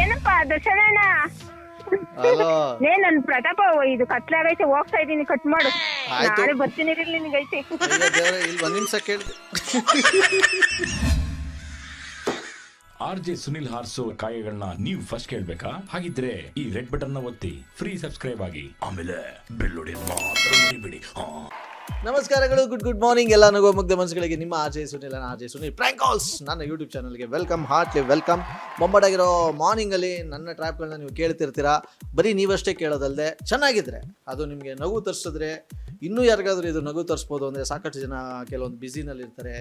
ಏನಪ್ಪ ದರ್ಶನಣ್ಣ ಹಲೋ ನೇ ನನ್ನ ಪ್ರತಾಪ ಇದು ಕತ್ತಲಾಗೈತೆ ಹೋಗ್ತಾ ಇದೀನಿ ಕಟ್ ಮಾಡು ನಾಳೆ ಬರ್ತೀನಿ ಇರಲಿ ನಿಮಗೆ ಐತೆ ಇಲ್ಲಿ ಒಂದು ನಿಮಿಷ ಕೇಳಿದೆ ಆರ್ಜೆ ಸುನಿಲ್ ಹಾರ್ಸೋ ಕಾಯಗಳನ್ನ ನೀವು ಫಸ್ಟ್ ಕೇಳಬೇಕಾ ಹಾಗಿದ್ರೆ ಈ ರೆಡ್ ಬಟನ್ ನ ಒತ್ತಿ ಫ್ರೀ ಸಬ್ಸ್ಕ್ರೈಬ್ ಆಗಿ ಆಮೇಲೆ ಬೆಲ್ ಒತ್ತಿ ಮಾತ್ರ ಮರಿಬೇಡಿ ನಮಸ್ಕಾರಗಳು ಗುಡ್ ಮಾರ್ನಿಂಗ್ ಎಲ್ಲ ನಗೋ ಮುಗ್ಧ ಮನಸ್ಸುಗಳಿಗೆ ನಿಮ್ಮ ಆರ್ಜೆ ಸುನಿಲ್ ಪ್ರ್ಯಾಂಕ್ ಕಾಲ್ಸ್ ನನ್ನ ಯೂಟ್ಯೂಬ್ ಚಾನಲ್ಗೆ ವೆಲ್ಕಮ್ ಹಾರ್ಟ್ಲಿ ವೆಲ್ಕಮ್ ಮೊಮ್ಮಡಾಗಿರೋ ಮಾರ್ನಿಂಗಲ್ಲಿ ನನ್ನ ಟ್ರ್ಯಾಪ್ಗಳನ್ನ ನೀವು ಕೇಳ್ತಿರ್ತೀರಾ ಬರೀ ನೀವಷ್ಟೇ ಕೇಳೋದಲ್ಲದೆ ಚೆನ್ನಾಗಿದ್ರೆ ಅದು ನಿಮಗೆ ನಗು ತರಿಸಿದ್ರೆ ಇನ್ನೂ ಯಾರಿಗಾದ್ರೂ ಇದು ನಗು ತರಿಸ್ಬೋದು ಅಂದರೆ ಸಾಕಷ್ಟು ಜನ ಕೆಲವೊಂದು ಬ್ಯುಸಿನಲ್ಲಿರ್ತಾರೆ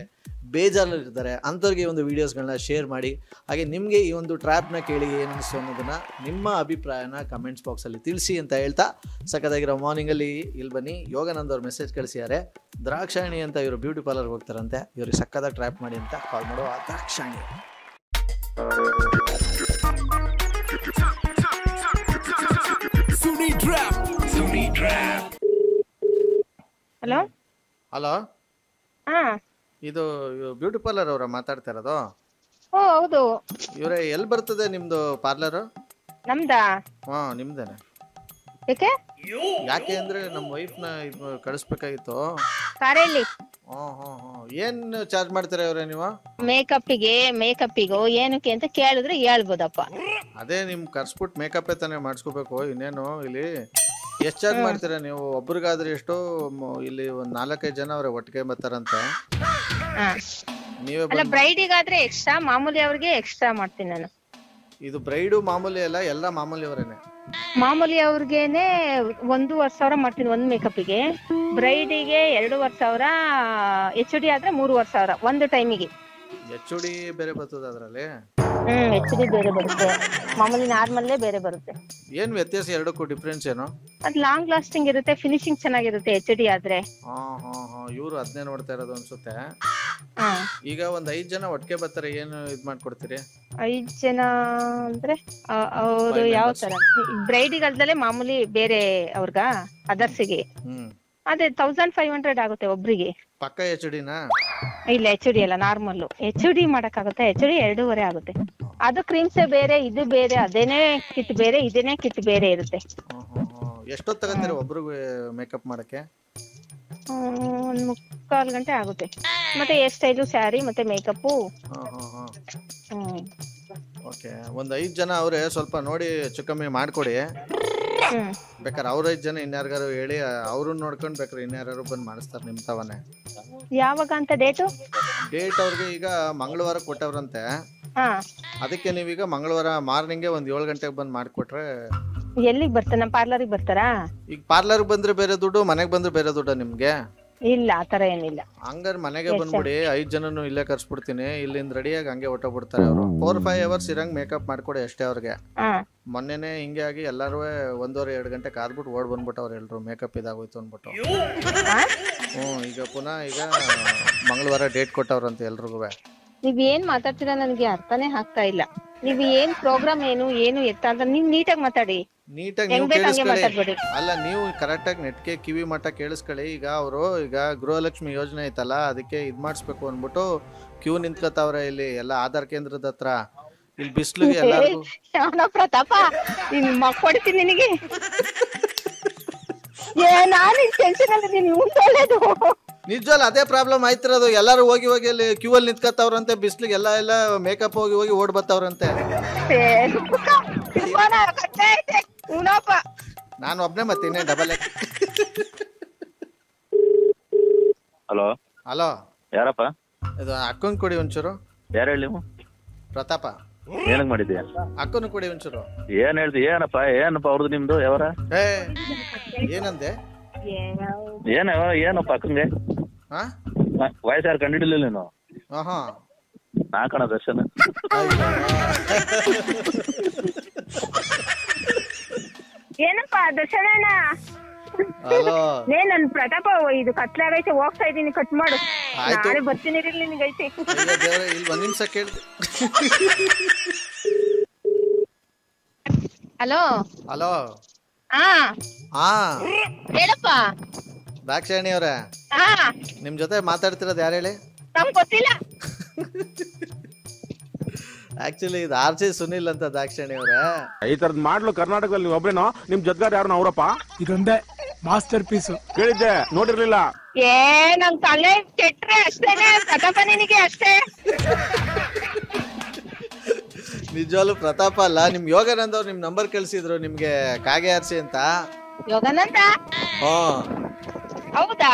ಬೇಜಾರಲ್ಲಿರ್ತಾರೆ ಅಂಥವ್ರಿಗೆ ಈ ಒಂದು ವೀಡಿಯೋಸ್ಗಳನ್ನ ಶೇರ್ ಮಾಡಿ ಹಾಗೆ ನಿಮಗೆ ಈ ಒಂದು ಟ್ರ್ಯಾಪ್ನ ಕೇಳಿ ಏನು ಅನಿಸ್ತು ಅನ್ನೋದನ್ನು ನಿಮ್ಮ ಅಭಿಪ್ರಾಯನ ಕಮೆಂಟ್ಸ್ ಬಾಕ್ಸಲ್ಲಿ ತಿಳಿಸಿ ಅಂತ ಹೇಳ್ತಾ ಸಖತ್ತಾಗಿರೋ ಮಾರ್ನಿಂಗಲ್ಲಿ ಇಲ್ಲಿ ಬನ್ನಿ ಯೋಗಾನಂದ್ ಅವ್ರ ಮೆಸೇಜ್ ಕಳಿಸಿದ್ದಾರೆ ದ್ರಾಕ್ಷಾಯಣಿ ಅಂತ ಇವರು ಬ್ಯೂಟಿ ಪಾರ್ಲರ್ಗೆ ಹೋಗ್ತಾರಂತೆ ಇವ್ರಿಗೆ ಸಕ್ಕದಾಗ ಟ್ರ್ಯಾಪ್ ಮಾಡಿ ಅಂತ ಕಾಲ್ ಮಾಡುವ ದ್ರಾಕ್ಷಾಯಣಿ ಹಲೋ ಹಲೋ ಹಾಂ ಇದು ಬ್ಯೂಟಿ ಪಾರ್ಲರ್ ಅವರ ಮಾತಾಡ್ತಾ ಇರೋದು ಓ ಹೌದು ಇವರೇ ಎಲ್ಲಿ ಬರ್ತದೆ ನಿಮ್ದು ಪಾರ್ಲರ್ ನಮ್ದಾ ಹಾ ನಿಮ್ದೇನೆ ಏಕೆ ಯಾಕೆ ಅಂದ್ರೆ ನಮ್ಮ ವೈಫ್ ನ ಕಳಿಸಬೇಕಾಗಿತ್ತು ಕಾರಲ್ಲಿ ಹಾ ಹಾ ಹಾ ಏನ್ ಚಾರ್ಜ್ ಮಾಡ್ತಾರೆ ಅವರೇ ನೀವು ಮೇಕಪ್ಪಿಗೆ ಏನಕ್ಕೆ ಅಂತ ಕೇಳಿದ್ರೆ ಹೇಳ್ಬೋದಪ್ಪ ಅದೇ ನಿಮ್ ಕರ್ಸ್ಬಿಟ್ಟು ಮೇಕಪ್ ತಾನೇ ಮಾಡಿಸ್ಕೋಬೇಕು ಇನ್ನೇನು ಇಲ್ಲಿ ಎಷ್ಟು ಚಾರ್ಜ್ ಮಾಡ್ತೀರಾ ನೀವು ಒಬ್ರಿಗಾದ್ರೆ ಎಷ್ಟು ಇಲ್ಲಿ ಒಂದು 4-5 ಜನ ಅವರ ಒಟ್ಟಿಗೆ ಬರ್ತಾರಂತೆ ನೀವೇ ಅಲ್ಲ ಬ್ರೈಡಿಗಾದ್ರೆ ಎಕ್ಸ್ಟ್ರಾ ಮಾಮೂಲಿ ಅವರಿಗೆ ಎಕ್ಸ್ಟ್ರಾ ಮಾಡ್ತೀನಿ ನಾನು ಇದು ಬ್ರೈಡ್ ಮಾಮೂಲಿ ಅಲ್ಲ ಎಲ್ಲ ಮಾಮೂಲಿ ಅವರೇನೆ ಮಾಮೂಲಿ ಅವರಿಗೆನೆ 1,500 ಮಾಡ್ತೀನಿ ಒಂದು ಮೇಕಪ್ಪಿಗೆ ಬ್ರೈಡಿಗೆ 2,500 ಎಚ್ಡಿ ಆದ್ರೆ 3,500 ಒಂದು ಟೈಮಿಗೆ ಎಚ್ಡಿ ಬೇರೆ ಬರ್ತದೆ ಅದರಲ್ಲಿ ಎಚ್ಡಿ ಬೇರೆ ಬರುತ್ತೆ ಮಾಮೂಲಿ ನಾರ್ಮಲ್ ಬೇರೆ ಬರುತ್ತೆ ಏನು ವ್ಯತ್ಯಾಸ ಎರಡಕ್ಕೂ ಡಿಫರೆನ್ಸ್ ಏನು ಅದು ಲಾಂಗ್ ಲಾಸ್ಟಿಂಗ್ ಇರುತ್ತೆ ಫಿನಿಶಿಂಗ್ ಚೆನ್ನಾಗಿರುತ್ತೆ ಎಚ್ಡಿ ಆದ್ರೆ ಹಾ ಹಾ ಹಾ ಇವರು ಅದನ್ನೇ ನೋಡ್ತಾ ಇರೋದು ಅನ್ಸುತ್ತೆ ಈಗ ಒಂದು 5 ಜನ ಒಟ್ಟಿಗೆ ಬರ್ತಾರೆ ಏನು ಇದು ಮಾಡ್ಕೊಡ್ತೀರಿ 5 ಜನ ಅಂದ್ರೆ ಅವರು ಯಾವ ತರ ಬ್ರೈಡಿಗೆ ಅಲ್ದಲೇ ಮಾಮೂಲಿ ಬೇರೆ ಅವರಿಗೆ ಅದರ್ಸಿಗೆ ಅದೇ 1500 ಆಗುತ್ತೆ ಒಬ್ಬರಿಗೆ ಪಕ್ಕ ಎಚ್ಡಿನಾ ಇಲ್ಲ ಎಚ್ಡಿ ಅಲ್ಲ ನಾರ್ಮಲ್ ಎಚ್ಡಿ ಮಾಡಕ್ಕಾಗುತ್ತೆ ಎಚ್ಡಿ 2,500 ಆಗುತ್ತೆ ಅದು ಕ್ರೀಮ್ಸ್ ಬೇರೆ ಇದು ಬೇರೆ ಅದೇನೇ ಕಿಟ್ ಬೇರೆ ಇದೇನೇ ಕಿಟ್ ಬೇರೆ ಇರುತ್ತೆ ಎಷ್ಟೊತ್ತು ತಗೊಂತೀರಾ ಒಬ್ಬರಿಗೆ ಮೇಕಪ್ ಮಾಡಕ್ಕೆ 3/4 ಗಂಟೆ ಆಗುತ್ತೆ ಮತ್ತೆ ಹೇರ್ ಸ್ಟೈಲ್ ಸ್ಯಾರಿ ಮತ್ತೆ ಮೇಕಪ್ ಓಕೆ ಒಂದು 5 ಜನ ಅವರೇ ಸ್ವಲ್ಪ ನೋಡಿ ಚುಕ್ಕಮ್ಮಿ ಮಾಡ್ಕೊಡಿ ಬೇಕಾದ್ರೆ ಅವ್ರ 5 ಜನ ಇನ್ಯಾರಿಗಾರು ಹೇಳಿ ಅವ್ರನ್ನ ನೋಡ್ಕೊಂಡು ಬೇಕಾದ್ರೆ ಇನ್ಯಾರು ಬಂದು ಮಾಡಿಸ್ತಾರೆ ನಿಮ್ ತಾವನೆ ಯಾವಾಗ ಅಂತ ಡೇಟ್ ಅವ್ರಿಗೆ ಈಗ ಮಂಗಳವಾರ ಕೊಟ್ಟವ್ರಂತೆ ಅದಕ್ಕೆ ನೀವೀಗ ಮಂಗಳವಾರ ಮಾರ್ನಿಂಗ್ ಒಂದ್ 7 ಗಂಟೆಗೆ ಬಂದು ಮಾಡ್ಕೊಟ್ರೆ ಎಲ್ಲಿಗೆ ಬರ್ತಾನ ಪಾರ್ಲರ್ಗೆ ಬರ್ತಾರಾ ಈಗ ಪಾರ್ಲರ್ಗೆ ಬಂದ್ರೆ ಬೇರೆ ದುಡ್ಡು ಮನೆಗೆ ಬಂದ್ರೆ ಬೇರೆ ದುಡ್ಡು ನಿಮ್ಗೆ ಇಲ್ಲ ಆತರ ಏನಿಲ್ಲ ಹಂಗಾರೆ ಮನೆಗೆ ಬಂದ್ಬಿಡಿ 5 ಜನನು ಇಲ್ಲೇ ಕರ್ಸ್ಬಿಡ್ತೀನಿ ಇಲ್ಲಿಂದ ರೆಡಿಯಾಗಿ ಹಂಗೆ ಹೊರಟ ಬಿಡ್ತಾರೆ ಅವರು 4-5 ಅವರ್ಸ್ ಇರಂಗ್ ಮೇಕಪ್ ಮಾಡ್ಕೊಡಿ ಅಷ್ಟೇ ಅವ್ರಿಗೆ ಮೊನ್ನೆನೇ ಹಿಂಗೆ ಆಗಿ ಎಲ್ಲರೂ 1:30-2 ಗಂಟೆ ಕಾದ್ಬಿಟ್ಟು ಓಡ್ ಬಂದ್ಬಿಟ್ಟು ಅವ್ರು ಎಲ್ಲರೂ ಮೇಕಪ್ ಇದಾಗೋಯ್ತು ಅಂದ್ಬಿಟ್ಟು ಈಗ ಪುನಃ ಈಗ ಮಂಗಳವಾರ ಡೇಟ್ ಕೊಟ್ಟವ್ರಂತ ಎಲ್ರಿಗೂ ನೀವ್ ಏನ್ ಮಾತಾಡ್ತೀರಾ ನನಗೆ ಅರ್ಥನೇ ಆಗ್ತಾ ಇಲ್ಲ ನೀವ್ ಏನ್ ಪ್ರೋಗ್ರಾಮ್ ಏನು ಎತ್ತ ಅಂತ ನೀವ್ ನೀಟಾಗಿ ಮಾತಾಡಿ ನೀಟಾಗಿ ನೀವು ಕೇಳಿಸ್ಕೊಳ್ಳಿ ಅಲ್ಲ ನೀವು ಕರೆಕ್ಟಾಗಿ ನೆಟ್ಗೆ ಕಿವಿ ಮಟ್ಟ ಕೇಳಿಸ್ಕೊಳ್ಳಿ ಈಗ ಅವರು ಈಗ ಗೃಹಲಕ್ಷ್ಮಿ ಯೋಜನೆ ಐತಲ್ಲ ಅದಕ್ಕೆ ಇದ್ ಮಾಡಿಸ್ಬೇಕು ಅಂದ್ಬಿಟ್ಟು ಕ್ಯೂ ನಿಂತ್ಕೋತಾವ್ರೆ ಇಲ್ಲಿ ಎಲ್ಲ ಆಧಾರ್ ಕೇಂದ್ರದ ಹತ್ರ ಇಲ್ಲಿ ಬಿಸಿಲಿಗೆ ಎಲ್ಲರಿಗೂ ಪ್ರತಾಪ ಕೊಡ್ತೀನಿ ನಿನಗೆ ನಿಜವಲ್ಲ ಅದೇ ಪ್ರಾಬ್ಲಮ್ ಆಯ್ತಿರೋದು ಎಲ್ಲಾರು ಹೋಗಿ ಹೋಗಿ ಅಲ್ಲಿ ಕ್ಯೂ ಅಲ್ಲಿ ನಿಂತ್ಕತ್ತವ್ರಂತೆ ಬಿಸ್ಲಿಗೆ ಎಲ್ಲ ಮೇಕಪ್ ಹೋಗಿ ಹೋಗಿ ಓಡ್ ಬತ್ತವ್ರಂತೆ ನಾನು ಒಬ್ನೇ ಮತ್ತೀನಿ ಡಬಲ್ ಹಲೋ ಹಲೋ ಯಾರಪ್ಪ ಇದು ಅಕ್ಕನ್ ಕೊಡಿ ಒಂಚೂರು ಯಾರು ಹೇಳಿ ಪ್ರತಾಪ ಏನಂಗ್ ಮಾಡಿದ್ಯಾ ಅಕ್ಕನು ಕೊಡಿ ಒಂಚೂರು ಏನ್ ಹೇಳ್ತಿ ಏನಪ್ಪ ಅವ್ರದ್ದು ನಿಮ್ದು ಯಾವರ ಏನಂದೆ ಏನಪ್ಪ ಅಕ್ಕಂಗೆ ವಯಸ್ಸು ಯಾರು ಕಂಡಿಡಿಲಿಲ್ಲ ನೀನು ನಾ ಕಣ ದರ್ಶನ ಏನಪ್ಪ ದರ್ಶನ ನೇ ನನ್ ಪ್ರತಾಪ ಇದು ಕತ್ಲಾಗೈತೆ ಹೋಗ್ತಾ ಇದೀನಿ ಕಟ್ ಮಾಡು ನಾಳೆ ಬರ್ತೀನಿ ಇರಲಿ ನಿನಗೈತೆ ಇಲ್ಲಿ ಒಂದು ನಿಮಿಷ ಕೇಳಿ ಹಲೋ ಹಲೋ ದಾಕ್ಷಾಯಣಿ ಅವರೇ ನಿಮ್ ಜೊತೆ ಮಾತಾಡ್ತಿರೋದು ಯಾರು ಹೇಳಿ ಗೊತ್ತಿಲ್ಲ ಆಕ್ಚುಲಿ ಇದು ಆರ್ಜೆ ಸುನಿಲ್ ಅಂತ ದಾಕ್ಷಿಣ್ಯ ಅವರೇ ಈ ತರದ್ ಮಾಡ್ಲು ಕರ್ನಾಟಕದಲ್ಲಿ ಒಬ್ರೇನೋ ನಿಮ್ ಜೊತೆಗಾರ ಯಾರು ಅವರಪ್ಪ ಇದೊಂದೇ ಮಾಸ್ಟರ್ ಪೀಸ್ ಹೇಳಿದ್ದೆ ನೋಡಿರ್ಲಿಲ್ಲ ಏ ನನ್ ತಲೆ ಕೆಟ್ರೆ ಅಷ್ಟೇನೇ ಪ್ರತಾಪ ನಿನಗೆ ಅಷ್ಟೇ ನಿಜವಾಗ್ಲೂ ಪ್ರತಾಪ ಅಲ್ಲ ನಿಮ್ ಯೋಗಾನಂದ ಅವ್ರು ನಿಮ್ ನಂಬರ್ ಕಳ್ಸಿದ್ರು ನಿಮ್ಗೆ ಕಾಗೆ ಆರ್ಸಿ ಅಂತ ಯೋಗಾನಂದ ಹಾ ಹೌದಾ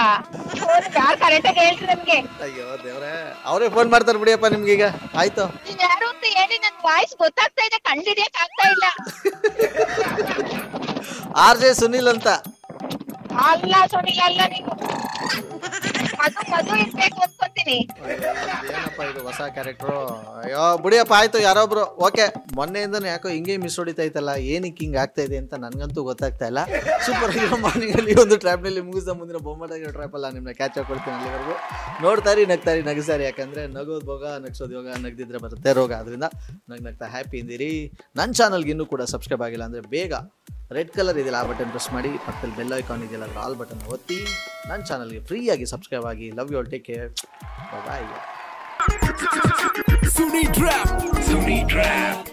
ಫೋನ್ ಯಾರು ಕರೆಕ್ಟ್ ಆಗಿ ಹೇಳ್ತೀರ ನಿಮಗೆ ಅಯ್ಯೋ ದೇವರೇ ಅವರೇ ಫೋನ್ ಮಾಡ್ತಾರೆ ಬಿಡಿಯಪ್ಪ ನಿಮಗೆ ಈಗ ಆಯ್ತು ನೀನು ಯಾರು ಅಂತ ಹೇಳಿ ನನ್ನ ವಾಯ್ಸ್ ಗೊತ್ತಾಗ್ತಾ ಇದೆ ಕಂಡಿಡಿಯಕ್ಕೆ ಆಗ್ತಾ ಇಲ್ಲ ಆರ್ಜೆ ಸುನಿಲ್ ಅಂತ ಅಲ್ಲ ಸುನಿಲ್ ಅಲ್ಲ ನೀವು ಅದು ಮದು ಇರಬೇಕು ಅಂದ್ಕೊಂತೀನಿ ಏನಪ್ಪ ಇದು ಹೊಸ ಕ್ಯಾರೆಕ್ಟರ್ ಅಯ್ಯೋ ಬಿಡಿಯಪ್ಪ ಆಯ್ತು ಯಾರೊಬ್ರು ಓಕೆ ಮೊನ್ನೆಯಿಂದನೇ ಯಾಕೋ ಹಿಂಗೆ ಮಿಸ್ ಹೊಡಿತಾ ಇತ್ತಲ್ಲ ಏನಕ್ಕೆ ಹಿಂಗೆ ಆಗ್ತಾ ಇದೆ ಅಂತ ನನಗಂತೂ ಗೊತ್ತಾಗ್ತಾ ಇಲ್ಲ ಸೂಪರ್ ಹೀರೋ ಮಾರ್ನಿಂಗಲ್ಲಿ ಒಂದು ಟ್ರ್ಯಾಪ್ನಲ್ಲಿ ಮುಗಿಸ್ದ ಮುಂದಿನ ಬೊಮ್ಮಟಾಗಿ ಟ್ರ್ಯಾಪಲ್ಲ ನಿಮ್ಮನ್ನ ಕ್ಯಾಚ್ ಹಾಕೊಳ್ತೀನಿ ಅಲ್ಲಿವರೆಗೂ ನೋಡ್ತಾರಿ ನಗ್ತಾರಿ ನಗಿಸಾರಿ ಯಾಕಂದರೆ ನಗೋದು ಭೋಗ ನಗ್ಸೋದು ಯೋಗ ನಗ್ದಿದ್ರೆ ಬರುತ್ತೆ ರೋಗ ಅದರಿಂದ ನಗ್ನಗ್ತಾ ಹ್ಯಾಪಿ ಇಂದಿರಿ ನನ್ನ ಚಾನಲ್ಗೆ ಇನ್ನೂ ಕೂಡ ಸಬ್ಸ್ಕ್ರೈಬ್ ಆಗಿಲ್ಲ ಅಂದರೆ ಬೇಗ ರೆಡ್ ಕಲರ್ ಇದೆಯಲ್ಲ ಆ ಬಟನ್ ಪ್ರೆಸ್ ಮಾಡಿ ಪಕ್ಕದಲ್ಲಿ ಬೆಲ್ ಐಕಾನ್ ಇದೆಯಲ್ಲ ಅದರ ಆಲ್ ಬಟನ್ ಒತ್ತಿ ನನ್ನ ಚಾನಲ್ಗೆ ಫ್ರೀಯಾಗಿ ಸಬ್ಸ್ಕ್ರೈಬ್ ಆಗಿ love you all take care bye Suni trap